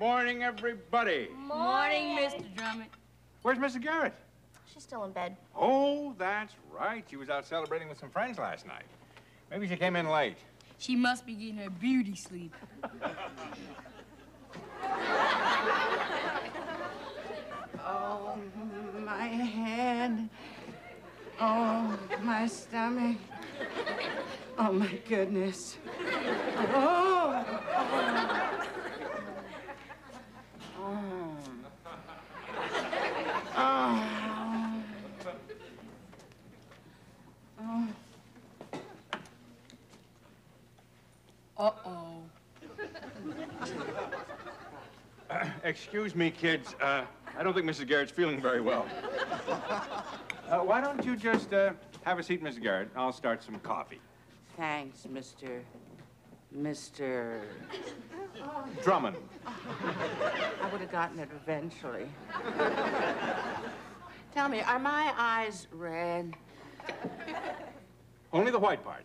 Morning, everybody. Morning, Mr. Drummond. Where's Mrs. Garrett? She's still in bed. Oh, that's right. She was out celebrating with some friends last night. Maybe she came in late. She must be getting her beauty sleep. Oh, my head. Oh, my stomach. Oh, my goodness. Oh. Oh. Oh. Oh. Uh-oh. Excuse me, kids. I don't think Mrs. Garrett's feeling very well. Why don't you just have a seat, Mrs. Garrett? I'll start some coffee. Thanks, Mr. Drummond. I would have gotten it eventually. Tell me, are my eyes red? Only the white part.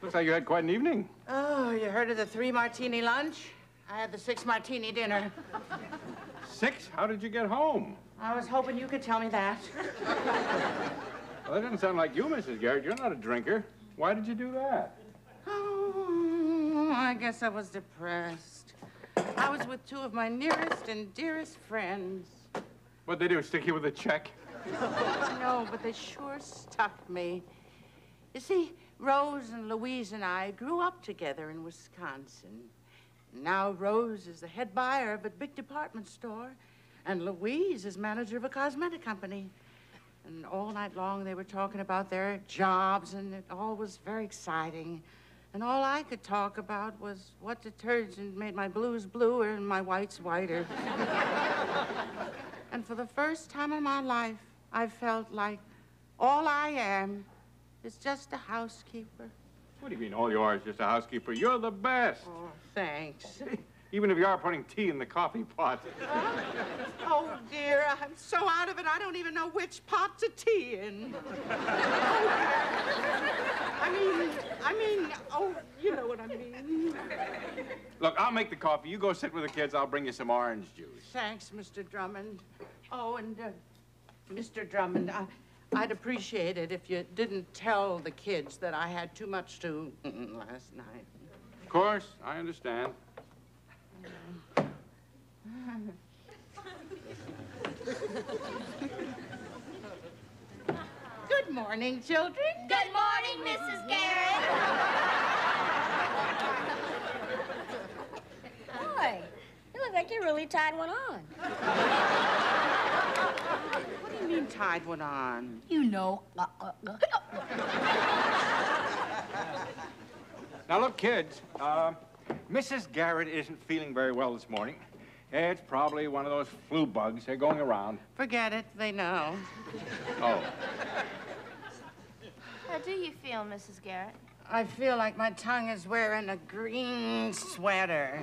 Looks like you had quite an evening. Oh, you heard of the 3-martini lunch? I had the 6-martini dinner. 6? How did you get home? I was hoping you could tell me that. Well, that doesn't sound like you, Mrs. Garrett. You're not a drinker. Why did you do that? Oh, I guess I was depressed. I was with 2 of my nearest and dearest friends. What'd they do, stick you with a check? No, but they sure stuck me. You see, Rose and Louise and I grew up together in Wisconsin. Now Rose is the head buyer of a big department store, and Louise is manager of a cosmetic company. And all night long they were talking about their jobs, and it all was very exciting. And all I could talk about was what detergent made my blues bluer and my whites whiter. And for the first time in my life, I felt like all I am is just a housekeeper. What do you mean, all you are is just a housekeeper? You're the best. Oh, thanks. Even if you are putting tea in the coffee pot. Oh, dear, I'm so out of it, I don't even know which pot to tea in. I mean, oh, you know what I mean. Look, I'll make the coffee. You go sit with the kids. I'll bring you some orange juice. Thanks, Mr. Drummond. Oh, and Mr. Drummond, I'd appreciate it if you didn't tell the kids that I had too much to last night. Of course, I understand. Good morning, children. Good morning, Mrs. Garrett. Boy, you look like you really tied one on. Tide went on. You know. Now, look, kids, Mrs. Garrett isn't feeling very well this morning. It's probably one of those flu bugs. They're going around. Forget it. They know. Oh. How do you feel, Mrs. Garrett? I feel like my tongue is wearing a green sweater.